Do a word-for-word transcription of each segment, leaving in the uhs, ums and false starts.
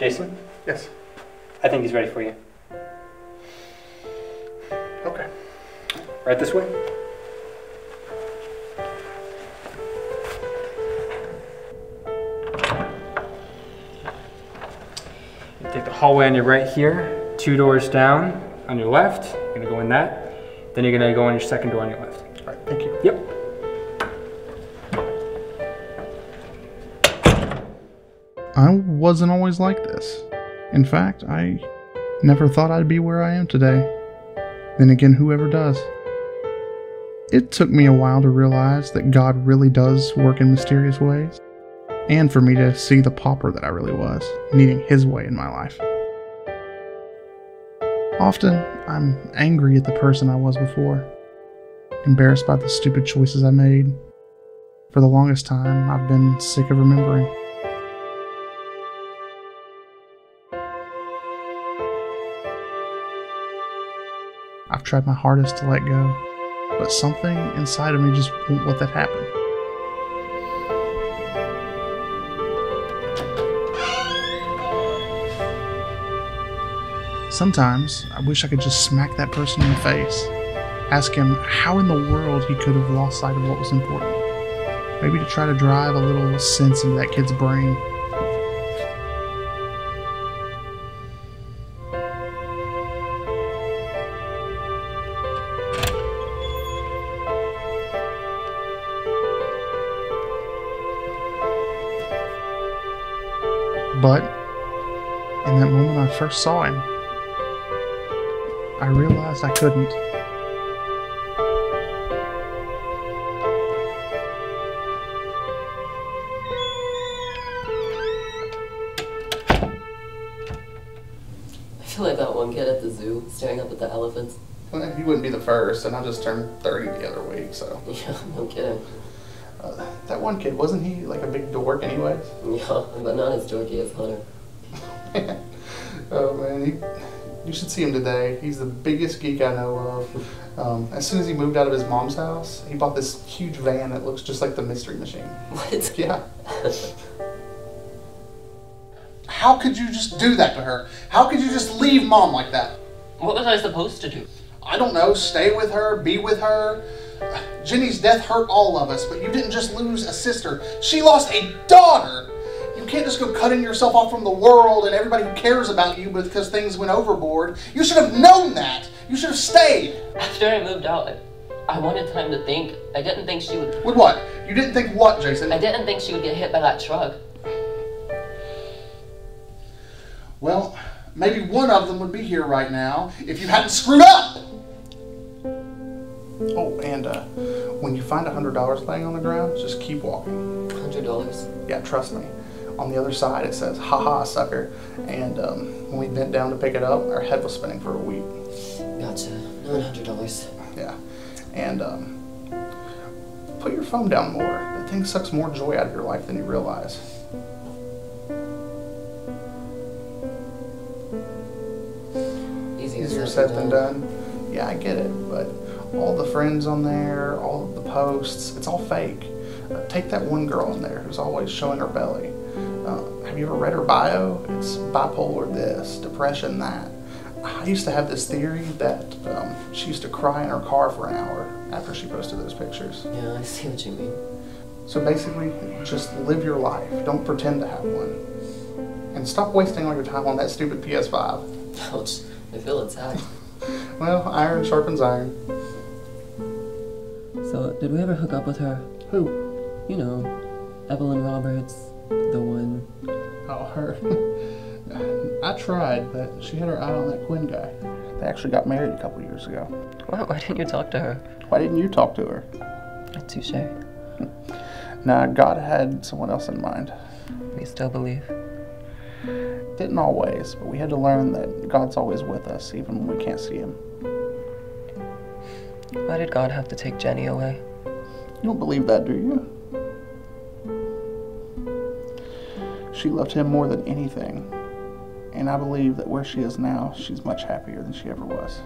Jason? Yes? I think he's ready for you. Okay. Right this way? You take the hallway on your right here, two doors down on your left. You're gonna go in that. Then you're gonna go on your second door on your left. All right, thank you. Yep. I wasn't always like this. In fact, I never thought I'd be where I am today. Then again, whoever does. It took me a while to realize that God really does work in mysterious ways, and for me to see the pauper that I really was, needing His way in my life. Often, I'm angry at the person I was before, embarrassed by the stupid choices I made. For the longest time, I've been sick of remembering. I've tried my hardest to let go, but something inside of me just won't let that happen. Sometimes, I wish I could just smack that person in the face, ask him how in the world he could have lost sight of what was important. Maybe to try to drive a little sense into that kid's brain. But, in that moment I first saw him, I realized I couldn't. I feel like that one kid at the zoo, staring up at the elephants. Well, he wouldn't be the first, and I just turned thirty the other week, so. Yeah, no kidding. Uh, that one kid, wasn't he like a big dork anyways? Yeah, but not as dorky as Hunter. Oh man, he, you should see him today. He's the biggest geek I know of. Um, as soon as he moved out of his mom's house, he bought this huge van that looks just like the Mystery Machine. What? Yeah. How could you just do that to her? How could you just leave mom like that? What was I supposed to do? I don't know, stay with her, be with her. Jenny's death hurt all of us, but you didn't just lose a sister. She lost a daughter! You can't just go cutting yourself off from the world and everybody who cares about you because things went overboard. You should have known that! You should have stayed! After I moved out, I, I wanted time to think. I didn't think she would... Would what? You didn't think what, Jason? I didn't think she would get hit by that truck. Well, maybe one of them would be here right now if you hadn't screwed up! Oh, and uh, when you find one hundred dollars laying on the ground, just keep walking. one hundred dollars? Yeah, trust me. On the other side, it says, haha, sucker. And um, when we bent down to pick it up, our head was spinning for a week. Gotcha. nine hundred dollars. Yeah. And um, put your phone down more. That thing sucks more joy out of your life than you realize. Easier, Easier said than done. done. Yeah, I get it, but... all the friends on there, all of the posts, it's all fake. Uh, take that one girl in there who's always showing her belly. Uh, have you ever read her bio? It's bipolar this, depression that. I used to have this theory that um, she used to cry in her car for an hour after she posted those pictures. Yeah, I see what you mean. So basically, just live your life. Don't pretend to have one. And stop wasting all your time on that stupid P S five. Ouch, I feel attacked. Well, iron sharpens iron. So, did we ever hook up with her? Who? You know, Evelyn Roberts, the one. Oh, her. I tried, but she had her eye on that Quinn guy. They actually got married a couple years ago. What? Why didn't you talk to her? Why didn't you talk to her? Touche. Nah, God had someone else in mind. You still believe? Didn't always, but we had to learn that God's always with us, even when we can't see Him. Why did God have to take Jenny away? You don't believe that, do you? She loved him more than anything. And I believe that where she is now, she's much happier than she ever was.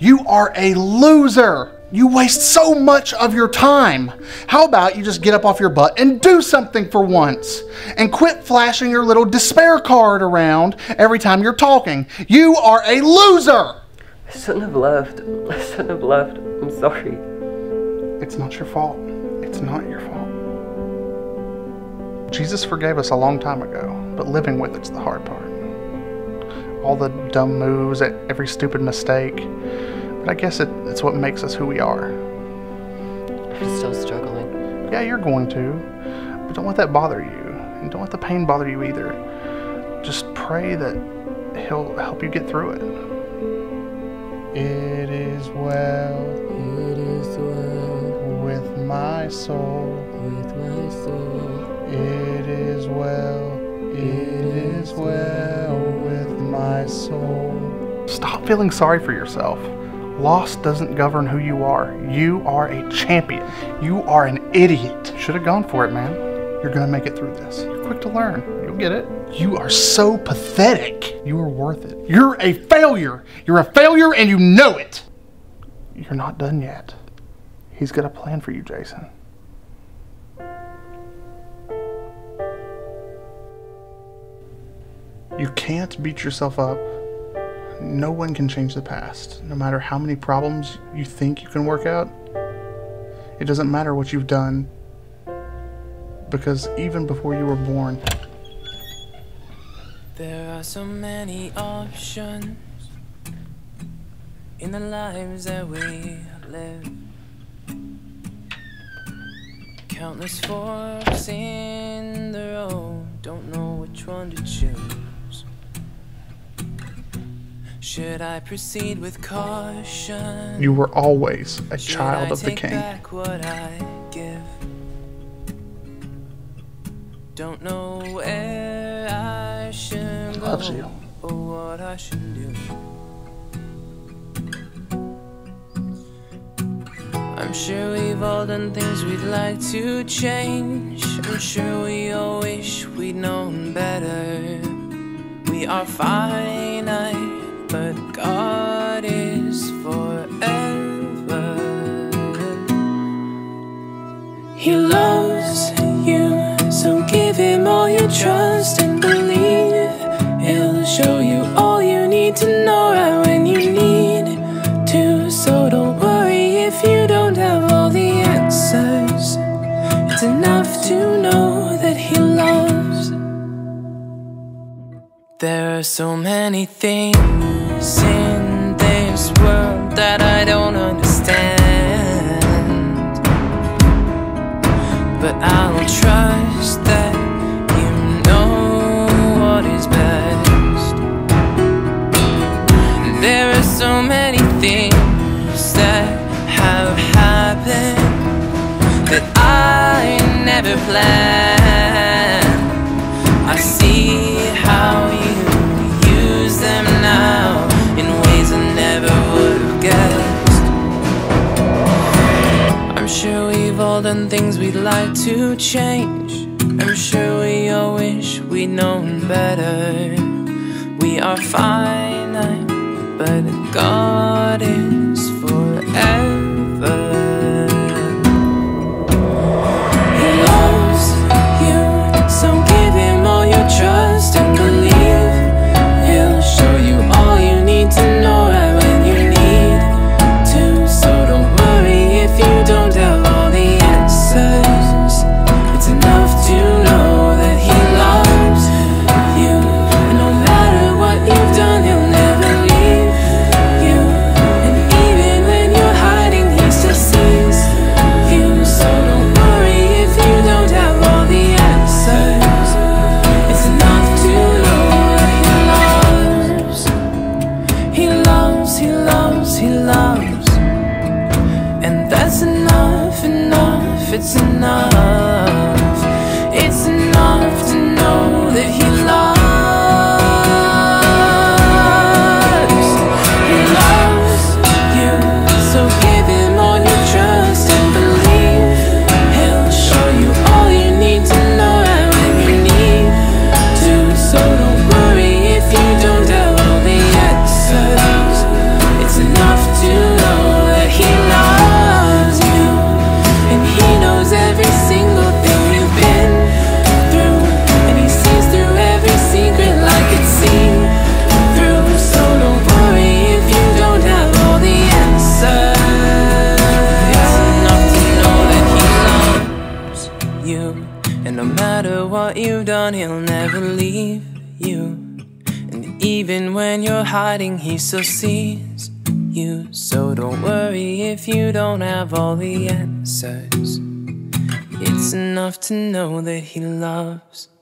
You are a loser. You waste so much of your time. How about you just get up off your butt and do something for once? And quit flashing your little despair card around every time you're talking. You are a loser! I shouldn't have left. I shouldn't have left. I'm sorry. It's not your fault. It's not your fault. Jesus forgave us a long time ago, but living with it's the hard part. All the dumb moves, every stupid mistake. I guess it, it's what makes us who we are. I'm still struggling. Yeah, you're going to. But don't let that bother you. And don't let the pain bother you either. Just pray that he'll help you get through it. It is well. It is well. With my soul. With my soul. It is well. It, it is well. With my soul. Stop feeling sorry for yourself. Loss doesn't govern who you are. You are a champion. You are an idiot. Should have gone for it, man. You're gonna make it through this. You're quick to learn. You'll get it. You are so pathetic. You are worth it. You're a failure. You're a failure and you know it. You're not done yet. He's got a plan for you, Jason. You can't beat yourself up. No one can change the past. No matter how many problems you think you can work out, it doesn't matter what you've done, because even before you were born, there are so many options in the lives that we live. Countless forks in the road, don't know which one to choose. Should I proceed with caution? You were always a Should child I of the king. Back what I give? Don't know where I should he loves go you. Or what I should do. I'm sure we've all done things we'd like to change. I'm sure we all wish we'd known better. We are finite, but God is forever. He loves you, so give him all your trust and believe. He'll show you all you need to know right when you need to. So don't worry if you don't have all the answers. It's enough to know that he loves. There are so many things in this world that I don't understand, but I'll trust that you know what is best. There are so many things that have happened that I never planned. I see how you use them now in ways I never would have guessed. I'm sure we've all done things we'd like to change. I'm sure we all wish we'd known better. We are finite, but God is forever. He loves you, so give him all your trust and believe. You're high. down, he'll never leave you. And even when you're hiding, he still sees you. So don't worry if you don't have all the answers. It's enough to know that he loves you.